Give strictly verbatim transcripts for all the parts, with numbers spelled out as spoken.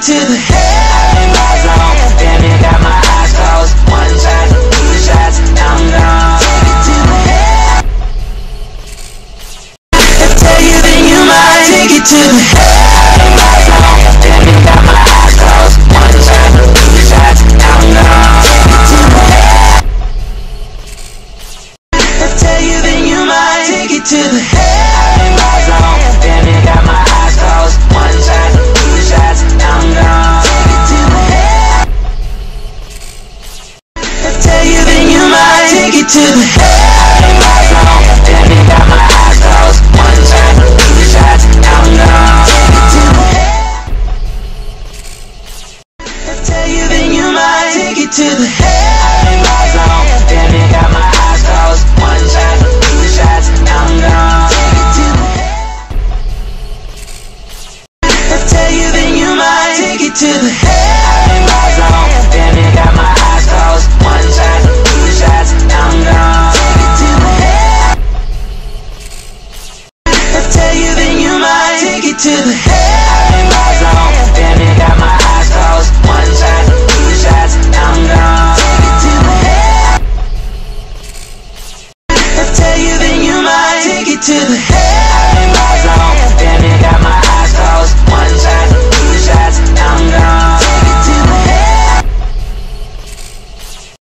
to the head. I'm in my zone, damn it, got my eyes closed. One shot, two shots, I'm gone. Take it to the head. If I tell you, then you might. Take it to the head. I'm in my zone, damn it, got my eyes closed. One shot, two shots, I'm gone. Take it to the head. If I tell you, then you might. Take it to the head. To the head, I'm in my zone. Damn it, got my eyes closed. One shot, two shots, I'm gone. Take it to the head. If I tell you, then you might. Take it to the head. I'm in my zone. Damn it, got my eyes closed. One shot, two shots, I'm gone. Take it to the head. If I tell you, then you might. Take it to the head. I'm in my zone. Damn it, got my eyes closed. One shot, two shots, I'm gone. Take it to the head.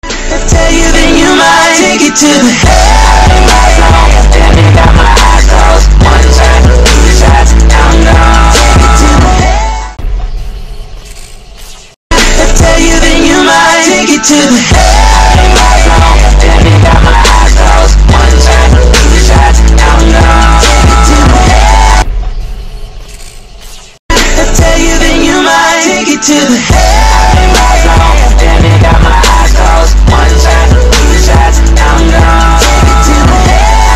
If I tell you, then you might. Take it to the head. I'm in my zone. Damn it, got my eyes closed. One shot, two shots, I'm gone. Take it to the head. If I tell you, then you might. Take it to the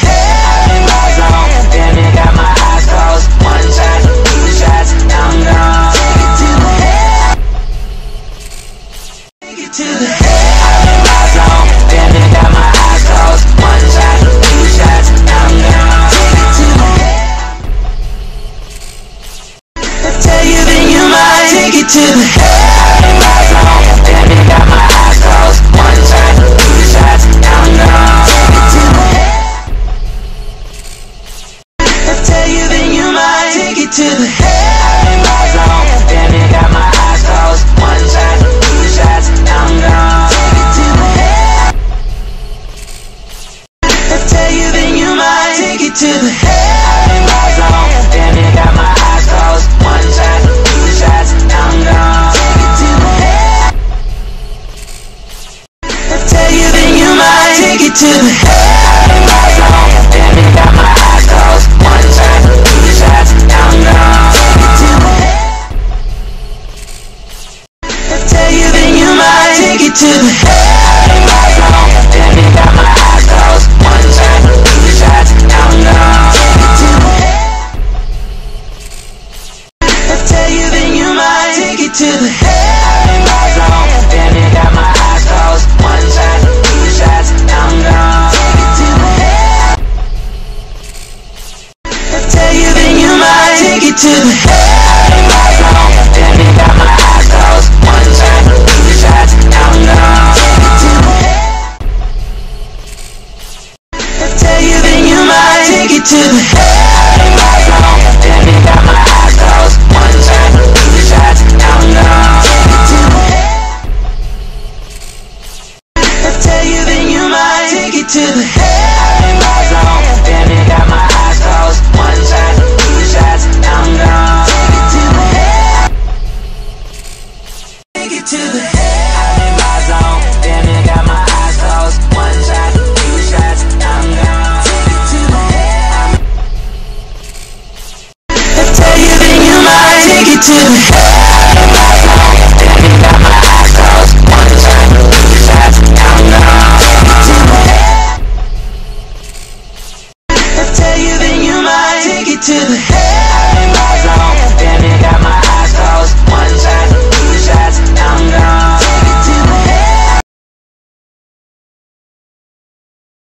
head. I'm in my zone. Damn it, got my eyes closed. One shot, two shots, I'm gone. Take it to the head. If I tell you, then you might. Take it to the head. I'm in my zone. Damn it, got my eyes closed. One shot, two shots, I'm gone. Take it to the head. If I tell you, then you might. Take it to the head. I'm in my zone. Damn it, got my eyes closed. One shot, two shots, I'm gone. Take it to the head. If I tell you, then you might. Take it to the head. I'm in my zone. Damn it, got my eyes closed. One shot, two shots, I'm gone. Take it to the head. If I tell you, then you might. Take it to the head. I'm in my zone. Damn it, got my eyes closed. One shot, two shots, I'm gone. Take it to the head. Take it to the head. I'm in my zone. Damn it, got my eyes closed. One shot, two shots, I'm gone. Take it to the head. If I tell you, then you might. Take it to the head. I'm in my zone. Damn it, got my eyes closed. One shot, two shots, I'm gone. Take it to the head. If I tell you, then you might. Take it to the head. I'm in my zone. Damn it, got my eyes closed. One shot, two shots, I'm gone. Take it to the head. If I tell you, then you might. Take it to the head. I'm in my zone. Damn it, got my eyes closed. One shot, two shots, I'm gone. Take it to the head. If I tell you, then you might. Take it to the head. I'm in my zone. Damn it, got my eyes closed. One shot, two shots, I'm gone. Take it to the head. If I tell you, then you might. Take it to the head.